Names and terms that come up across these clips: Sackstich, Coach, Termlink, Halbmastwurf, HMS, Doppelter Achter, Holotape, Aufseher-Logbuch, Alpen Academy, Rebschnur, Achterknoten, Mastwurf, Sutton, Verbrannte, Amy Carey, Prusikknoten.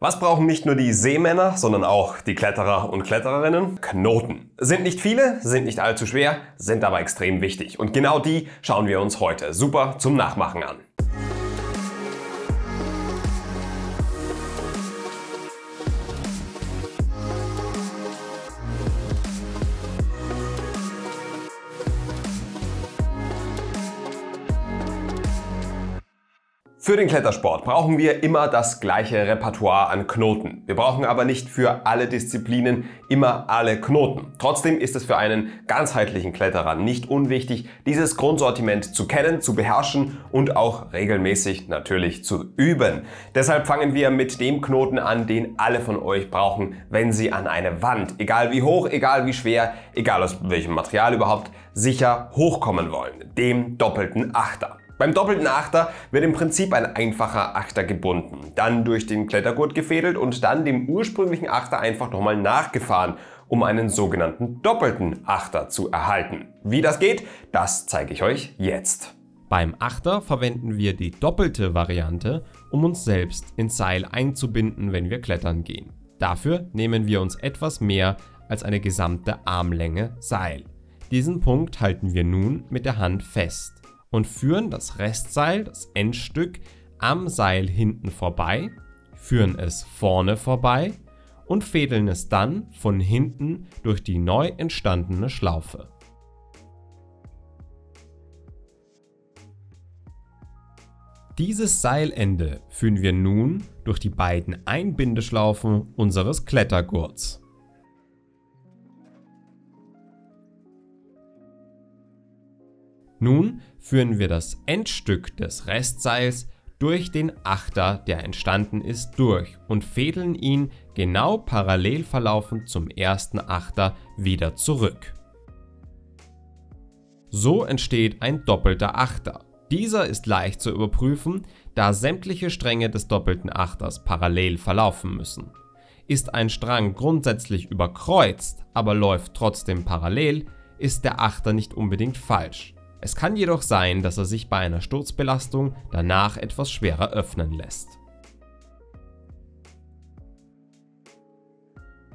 Was brauchen nicht nur die Seemänner, sondern auch die Kletterer und Klettererinnen? Knoten. Sind nicht viele, sind nicht allzu schwer, sind aber extrem wichtig. Und genau die schauen wir uns heute super zum Nachmachen an. Für den Klettersport brauchen wir immer das gleiche Repertoire an Knoten. Wir brauchen aber nicht für alle Disziplinen immer alle Knoten. Trotzdem ist es für einen ganzheitlichen Kletterer nicht unwichtig, dieses Grundsortiment zu kennen, zu beherrschen und auch regelmäßig natürlich zu üben. Deshalb fangen wir mit dem Knoten an, den alle von euch brauchen, wenn sie an eine Wand, egal wie hoch, egal wie schwer, egal aus welchem Material überhaupt, sicher hochkommen wollen, dem doppelten Achter. Beim doppelten Achter wird im Prinzip ein einfacher Achter gebunden, dann durch den Klettergurt gefädelt und dann dem ursprünglichen Achter einfach nochmal nachgefahren, um einen sogenannten doppelten Achter zu erhalten. Wie das geht, das zeige ich euch jetzt. Beim Achter verwenden wir die doppelte Variante, um uns selbst ins Seil einzubinden, wenn wir klettern gehen. Dafür nehmen wir uns etwas mehr als eine gesamte Armlänge Seil. Diesen Punkt halten wir nun mit der Hand fest und führen das Restseil, das Endstück, am Seil hinten vorbei, führen es vorne vorbei und fädeln es dann von hinten durch die neu entstandene Schlaufe. Dieses Seilende führen wir nun durch die beiden Einbindeschlaufen unseres Klettergurts. Nun führen wir das Endstück des Restseils durch den Achter, der entstanden ist, durch und fädeln ihn genau parallel verlaufend zum ersten Achter wieder zurück. So entsteht ein doppelter Achter. Dieser ist leicht zu überprüfen, da sämtliche Stränge des doppelten Achters parallel verlaufen müssen. Ist ein Strang grundsätzlich überkreuzt, aber läuft trotzdem parallel, ist der Achter nicht unbedingt falsch. Es kann jedoch sein, dass er sich bei einer Sturzbelastung danach etwas schwerer öffnen lässt.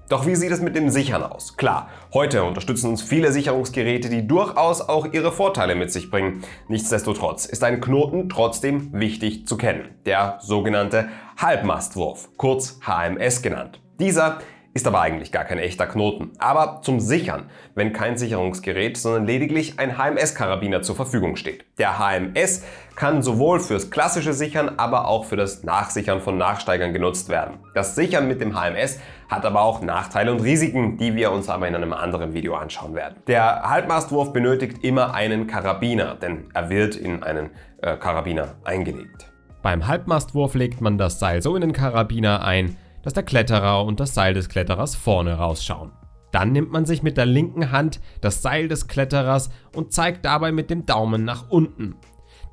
Doch wie sieht es mit dem Sichern aus? Klar, heute unterstützen uns viele Sicherungsgeräte, die durchaus auch ihre Vorteile mit sich bringen. Nichtsdestotrotz ist ein Knoten trotzdem wichtig zu kennen, der sogenannte Halbmastwurf, kurz HMS genannt. Dieser ist aber eigentlich gar kein echter Knoten. Aber zum Sichern, wenn kein Sicherungsgerät, sondern lediglich ein HMS-Karabiner zur Verfügung steht. Der HMS kann sowohl fürs klassische Sichern, aber auch für das Nachsichern von Nachsteigern genutzt werden. Das Sichern mit dem HMS hat aber auch Nachteile und Risiken, die wir uns aber in einem anderen Video anschauen werden. Der Halbmastwurf benötigt immer einen Karabiner, denn er wird in einen Karabiner eingelegt. Beim Halbmastwurf legt man das Seil so in den Karabiner ein, dass der Kletterer und das Seil des Kletterers vorne rausschauen. Dann nimmt man sich mit der linken Hand das Seil des Kletterers und zeigt dabei mit dem Daumen nach unten.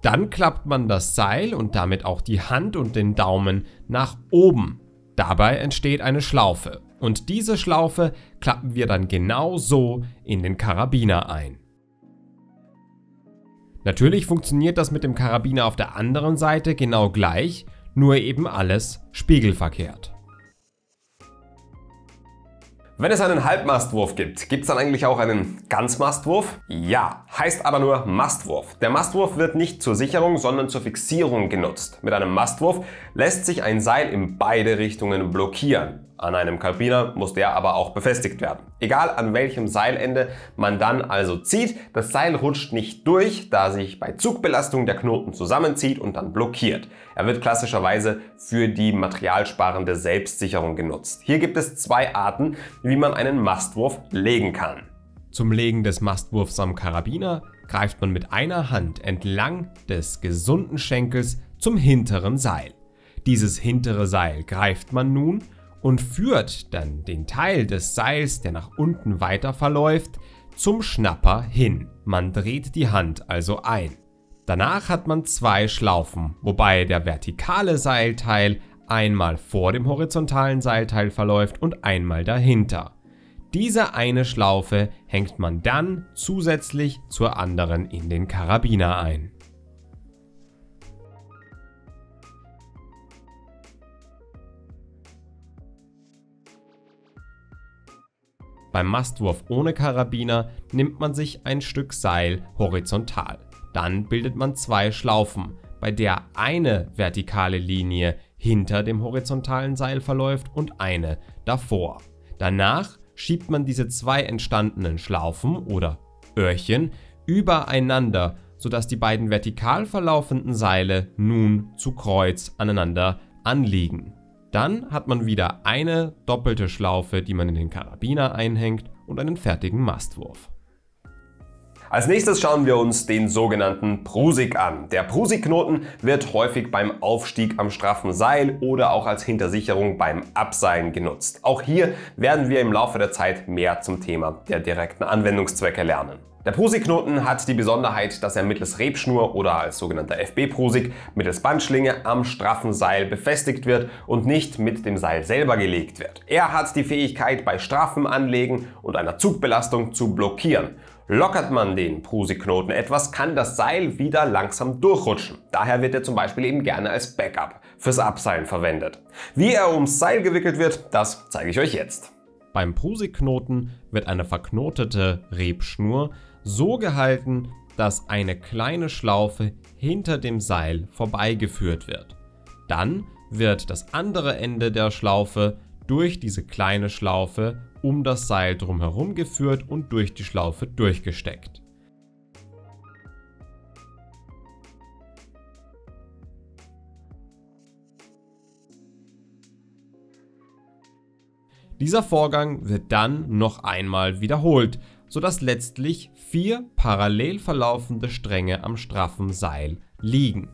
Dann klappt man das Seil und damit auch die Hand und den Daumen nach oben. Dabei entsteht eine Schlaufe und diese Schlaufe klappen wir dann genau so in den Karabiner ein. Natürlich funktioniert das mit dem Karabiner auf der anderen Seite genau gleich, nur eben alles spiegelverkehrt. Wenn es einen Halbmastwurf gibt, gibt es dann eigentlich auch einen Ganzmastwurf? Ja, heißt aber nur Mastwurf. Der Mastwurf wird nicht zur Sicherung, sondern zur Fixierung genutzt. Mit einem Mastwurf lässt sich ein Seil in beide Richtungen blockieren. An einem Karabiner muss der aber auch befestigt werden. Egal an welchem Seilende man dann also zieht, das Seil rutscht nicht durch, da sich bei Zugbelastung der Knoten zusammenzieht und dann blockiert. Er wird klassischerweise für die materialsparende Selbstsicherung genutzt. Hier gibt es zwei Arten, wie man einen Mastwurf legen kann. Zum Legen des Mastwurfs am Karabiner greift man mit einer Hand entlang des gesunden Schenkels zum hinteren Seil. Dieses hintere Seil greift man nun und führt dann den Teil des Seils, der nach unten weiter verläuft, zum Schnapper hin. Man dreht die Hand also ein. Danach hat man zwei Schlaufen, wobei der vertikale Seilteil einmal vor dem horizontalen Seilteil verläuft und einmal dahinter. Diese eine Schlaufe hängt man dann zusätzlich zur anderen in den Karabiner ein. Beim Mastwurf ohne Karabiner nimmt man sich ein Stück Seil horizontal. Dann bildet man zwei Schlaufen, bei der eine vertikale Linie hinter dem horizontalen Seil verläuft und eine davor. Danach schiebt man diese zwei entstandenen Schlaufen oder Öhrchen übereinander, sodass die beiden vertikal verlaufenden Seile nun zu Kreuz aneinander anliegen. Dann hat man wieder eine doppelte Schlaufe, die man in den Karabiner einhängt, und einen fertigen Mastwurf. Als nächstes schauen wir uns den sogenannten Prusik an. Der Prusikknoten wird häufig beim Aufstieg am straffen Seil oder auch als Hintersicherung beim Abseilen genutzt. Auch hier werden wir im Laufe der Zeit mehr zum Thema der direkten Anwendungszwecke lernen. Der Prusikknoten hat die Besonderheit, dass er mittels Rebschnur oder als sogenannter FB-Prusik mittels Bandschlinge am straffen Seil befestigt wird und nicht mit dem Seil selber gelegt wird. Er hat die Fähigkeit, bei straffem Anlegen und einer Zugbelastung zu blockieren. Lockert man den Prusikknoten etwas, kann das Seil wieder langsam durchrutschen. Daher wird er zum Beispiel eben gerne als Backup fürs Abseilen verwendet. Wie er ums Seil gewickelt wird, das zeige ich euch jetzt. Beim Prusikknoten wird eine verknotete Rebschnur so gehalten, dass eine kleine Schlaufe hinter dem Seil vorbeigeführt wird. Dann wird das andere Ende der Schlaufe durch diese kleine Schlaufe um das Seil drumherum geführt und durch die Schlaufe durchgesteckt. Dieser Vorgang wird dann noch einmal wiederholt, sodass letztlich 4 parallel verlaufende Stränge am straffen Seil liegen.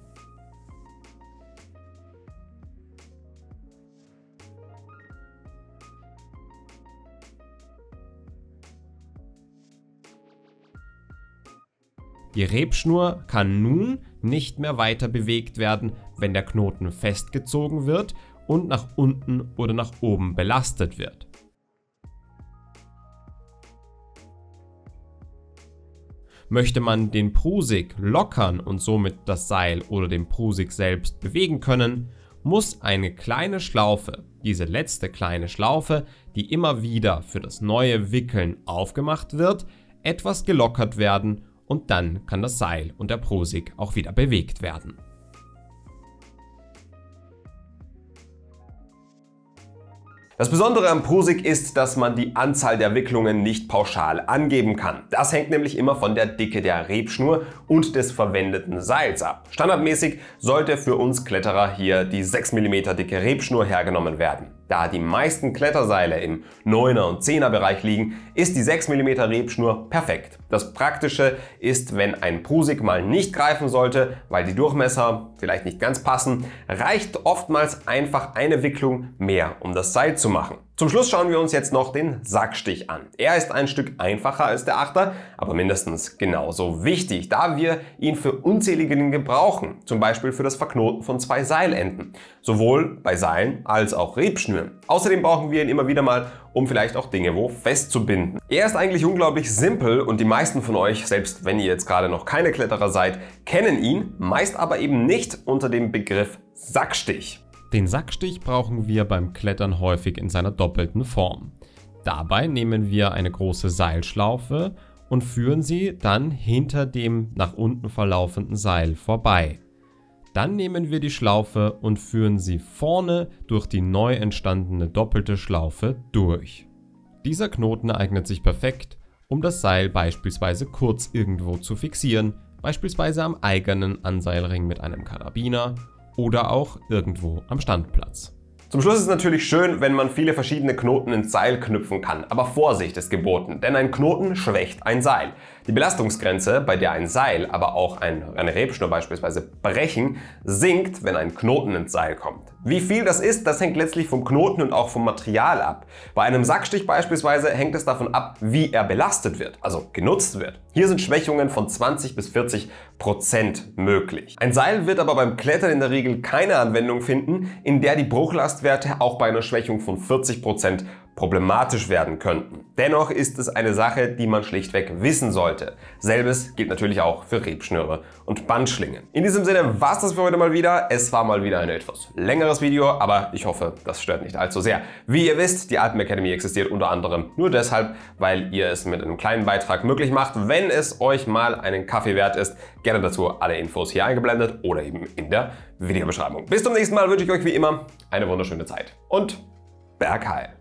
Die Rebschnur kann nun nicht mehr weiter bewegt werden, wenn der Knoten festgezogen wird und nach unten oder nach oben belastet wird. Möchte man den Prusik lockern und somit das Seil oder den Prusik selbst bewegen können, muss eine kleine Schlaufe, diese letzte kleine Schlaufe, die immer wieder für das neue Wickeln aufgemacht wird, etwas gelockert werden und dann kann das Seil und der Prusik auch wieder bewegt werden. Das Besondere am Prusik ist, dass man die Anzahl der Wicklungen nicht pauschal angeben kann. Das hängt nämlich immer von der Dicke der Rebschnur und des verwendeten Seils ab. Standardmäßig sollte für uns Kletterer hier die 6 mm dicke Rebschnur hergenommen werden. Da die meisten Kletterseile im 9er und 10er Bereich liegen, ist die 6 mm Rebschnur perfekt. Das Praktische ist, wenn ein Prusik mal nicht greifen sollte, weil die Durchmesser vielleicht nicht ganz passen, reicht oftmals einfach eine Wicklung mehr, um das Seil zu machen. Zum Schluss schauen wir uns jetzt noch den Sackstich an. Er ist ein Stück einfacher als der Achter, aber mindestens genauso wichtig, da wir ihn für unzählige Dinge brauchen, zum Beispiel für das Verknoten von 2 Seilenden, sowohl bei Seilen als auch Rebschnüren. Außerdem brauchen wir ihn immer wieder mal, um vielleicht auch Dinge wo festzubinden. Er ist eigentlich unglaublich simpel und die meisten von euch, selbst wenn ihr jetzt gerade noch keine Kletterer seid, kennen ihn, meist aber eben nicht unter dem Begriff Sackstich. Den Sackstich brauchen wir beim Klettern häufig in seiner doppelten Form. Dabei nehmen wir eine große Seilschlaufe und führen sie dann hinter dem nach unten verlaufenden Seil vorbei. Dann nehmen wir die Schlaufe und führen sie vorne durch die neu entstandene doppelte Schlaufe durch. Dieser Knoten eignet sich perfekt, um das Seil beispielsweise kurz irgendwo zu fixieren, beispielsweise am eigenen Anseilring mit einem Karabiner oder auch irgendwo am Standplatz. Zum Schluss ist es natürlich schön, wenn man viele verschiedene Knoten ins Seil knüpfen kann, aber Vorsicht ist geboten, denn ein Knoten schwächt ein Seil. Die Belastungsgrenze, bei der ein Seil, aber auch eine Rebschnur beispielsweise brechen, sinkt, wenn ein Knoten ins Seil kommt. Wie viel das ist, das hängt letztlich vom Knoten und auch vom Material ab. Bei einem Sackstich beispielsweise hängt es davon ab, wie er belastet wird, also genutzt wird. Hier sind Schwächungen von 20 bis 40% möglich. Ein Seil wird aber beim Klettern in der Regel keine Anwendung finden, in der die Bruchlastwerte auch bei einer Schwächung von 40% problematisch werden könnten. Dennoch ist es eine Sache, die man schlichtweg wissen sollte. Selbes gilt natürlich auch für Rebschnüre und Bandschlingen. In diesem Sinne war es das für heute mal wieder. Es war mal wieder ein etwas längeres Video, aber ich hoffe, das stört nicht allzu sehr. Wie ihr wisst, die Alpen Academy existiert unter anderem nur deshalb, weil ihr es mit einem kleinen Beitrag möglich macht, wenn es euch mal einen Kaffee wert ist. Gerne dazu alle Infos hier eingeblendet oder eben in der Videobeschreibung. Bis zum nächsten Mal wünsche ich euch wie immer eine wunderschöne Zeit und Berg heil!